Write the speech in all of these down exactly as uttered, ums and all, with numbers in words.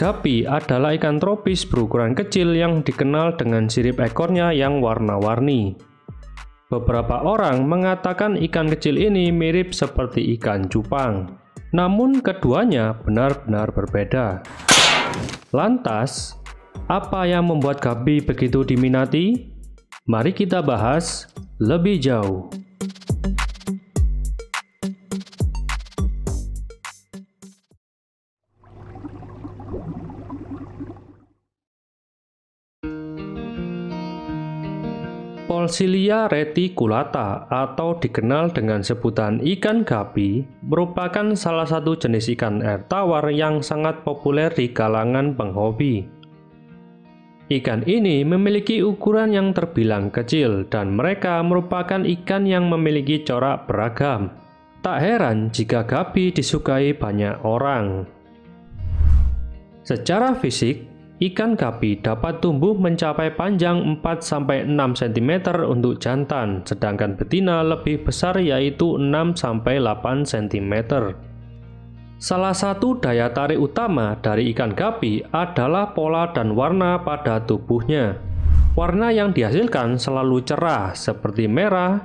Guppy adalah ikan tropis berukuran kecil yang dikenal dengan sirip ekornya yang warna-warni. Beberapa orang mengatakan ikan kecil ini mirip seperti ikan cupang, namun keduanya benar-benar berbeda. Lantas, apa yang membuat guppy begitu diminati? Mari kita bahas lebih jauh. Poecilia reticulata atau dikenal dengan sebutan ikan guppy merupakan salah satu jenis ikan air tawar yang sangat populer di kalangan penghobi. Ikan ini memiliki ukuran yang terbilang kecil dan mereka merupakan ikan yang memiliki corak beragam. Tak heran jika guppy disukai banyak orang. Secara fisik, ikan guppy dapat tumbuh mencapai panjang empat sampai enam sentimeter untuk jantan, sedangkan betina lebih besar yaitu enam sampai delapan sentimeter. Salah satu daya tarik utama dari ikan guppy adalah pola dan warna pada tubuhnya. Warna yang dihasilkan selalu cerah seperti merah,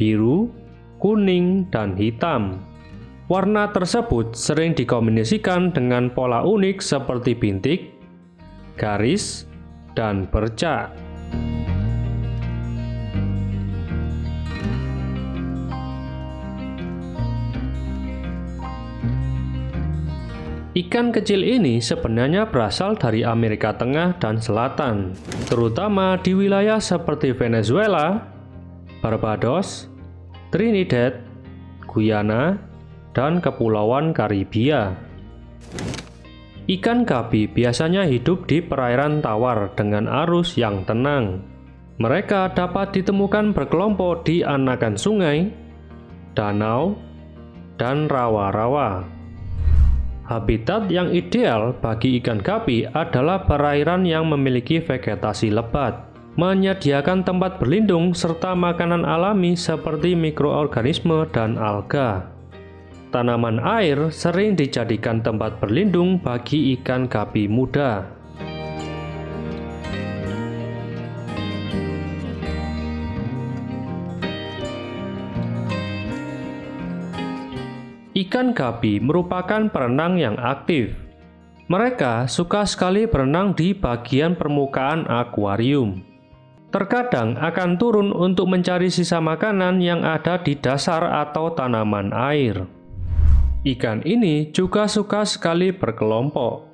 biru, kuning, dan hitam. Warna tersebut sering dikombinasikan dengan pola unik seperti bintik, garis, dan bercak. Ikan kecil ini sebenarnya berasal dari Amerika Tengah dan Selatan, terutama di wilayah seperti Venezuela, Barbados, Trinidad, Guyana, dan Kepulauan Karibia. Ikan guppy biasanya hidup di perairan tawar dengan arus yang tenang. Mereka dapat ditemukan berkelompok di anakan sungai, danau, dan rawa-rawa. Habitat yang ideal bagi ikan guppy adalah perairan yang memiliki vegetasi lebat, menyediakan tempat berlindung serta makanan alami seperti mikroorganisme dan alga. Tanaman air sering dijadikan tempat berlindung bagi ikan guppy muda. Ikan guppy merupakan perenang yang aktif. Mereka suka sekali berenang di bagian permukaan akuarium. Terkadang akan turun untuk mencari sisa makanan yang ada di dasar atau tanaman air. Ikan ini juga suka sekali berkelompok.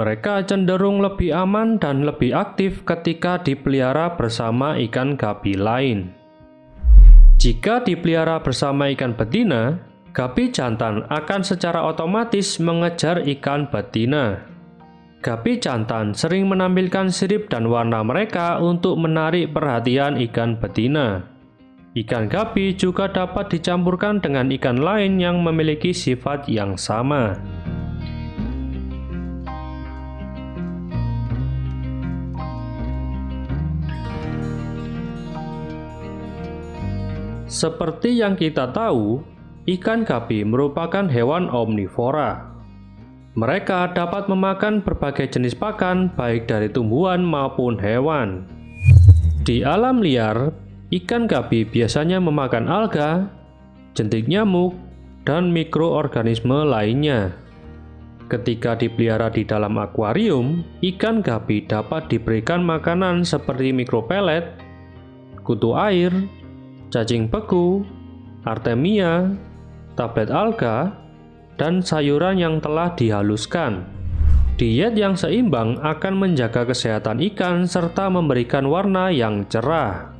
Mereka cenderung lebih aman dan lebih aktif ketika dipelihara bersama ikan guppy lain. Jika dipelihara bersama ikan betina, guppy jantan akan secara otomatis mengejar ikan betina. Guppy jantan sering menampilkan sirip dan warna mereka untuk menarik perhatian ikan betina. Ikan guppy juga dapat dicampurkan dengan ikan lain yang memiliki sifat yang sama. Seperti yang kita tahu, ikan guppy merupakan hewan omnivora. Mereka dapat memakan berbagai jenis pakan baik dari tumbuhan maupun hewan. Di alam liar, ikan guppy biasanya memakan alga, jentik nyamuk, dan mikroorganisme lainnya. Ketika dipelihara di dalam akuarium, ikan guppy dapat diberikan makanan seperti mikropelet, kutu air, cacing beku, artemia, tablet alga, dan sayuran yang telah dihaluskan. Diet yang seimbang akan menjaga kesehatan ikan serta memberikan warna yang cerah.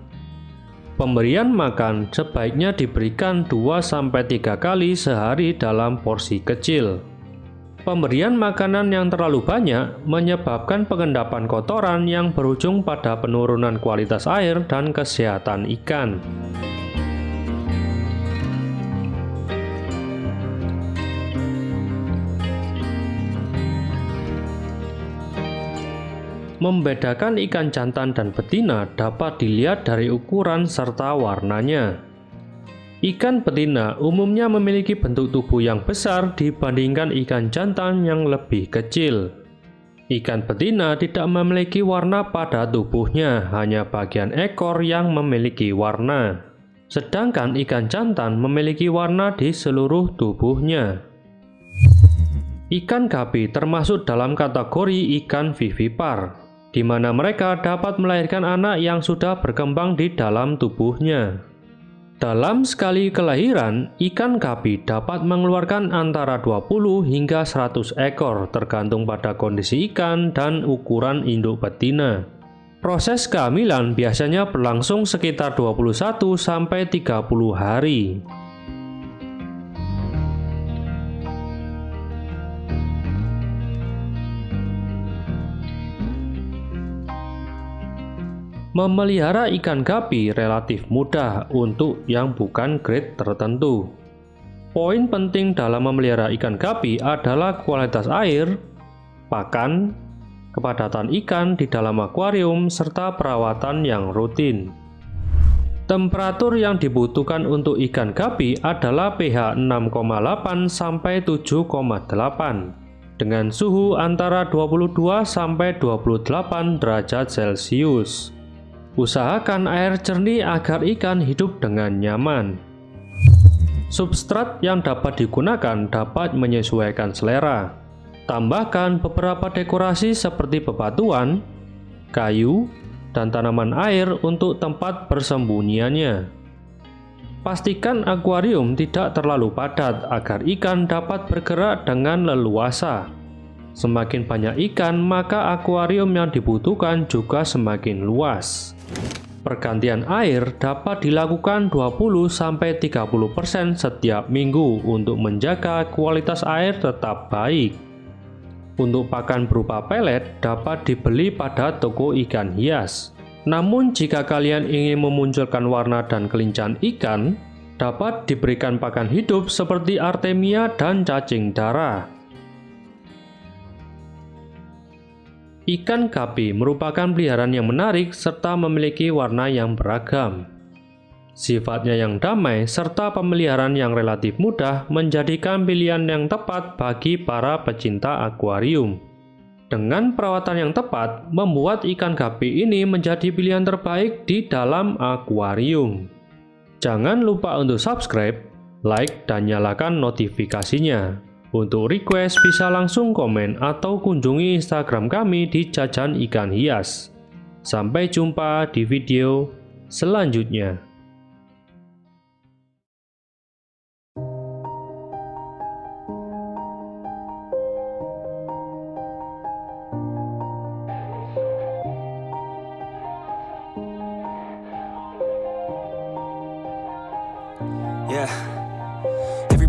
Pemberian makan sebaiknya diberikan dua sampai tiga kali sehari dalam porsi kecil. Pemberian makanan yang terlalu banyak menyebabkan pengendapan kotoran yang berujung pada penurunan kualitas air dan kesehatan ikan. Membedakan ikan jantan dan betina dapat dilihat dari ukuran serta warnanya. Ikan betina umumnya memiliki bentuk tubuh yang besar dibandingkan ikan jantan yang lebih kecil. Ikan betina tidak memiliki warna pada tubuhnya, hanya bagian ekor yang memiliki warna. Sedangkan ikan jantan memiliki warna di seluruh tubuhnya. Ikan guppy termasuk dalam kategori ikan vivipar, di mana mereka dapat melahirkan anak yang sudah berkembang di dalam tubuhnya. Dalam sekali kelahiran, ikan guppy dapat mengeluarkan antara dua puluh hingga seratus ekor tergantung pada kondisi ikan dan ukuran induk betina. Proses kehamilan biasanya berlangsung sekitar dua puluh satu sampai tiga puluh hari. Memelihara ikan guppy relatif mudah untuk yang bukan grade tertentu. Poin penting dalam memelihara ikan guppy adalah kualitas air, pakan, kepadatan ikan di dalam akuarium, serta perawatan yang rutin. Temperatur yang dibutuhkan untuk ikan guppy adalah pH enam koma delapan sampai tujuh koma delapan dengan suhu antara dua puluh dua sampai dua puluh delapan derajat Celcius. Usahakan air jernih agar ikan hidup dengan nyaman. Substrat yang dapat digunakan dapat menyesuaikan selera. Tambahkan beberapa dekorasi seperti bebatuan, kayu, dan tanaman air untuk tempat persembunyiannya. Pastikan akuarium tidak terlalu padat agar ikan dapat bergerak dengan leluasa. Semakin banyak ikan, maka akuarium yang dibutuhkan juga semakin luas. Pergantian air dapat dilakukan dua puluh sampai tiga puluh persen setiap minggu untuk menjaga kualitas air tetap baik. Untuk pakan berupa pelet dapat dibeli pada toko ikan hias. Namun jika kalian ingin memunculkan warna dan kelincahan ikan, dapat diberikan pakan hidup seperti artemia dan cacing darah. Ikan guppy merupakan peliharaan yang menarik serta memiliki warna yang beragam. Sifatnya yang damai serta pemeliharaan yang relatif mudah menjadikan pilihan yang tepat bagi para pecinta akuarium. Dengan perawatan yang tepat, membuat ikan guppy ini menjadi pilihan terbaik di dalam akuarium. Jangan lupa untuk subscribe, like, dan nyalakan notifikasinya. Untuk request bisa langsung komen atau kunjungi Instagram kami di Jajan Ikan Hias. Sampai jumpa di video selanjutnya. Yeah.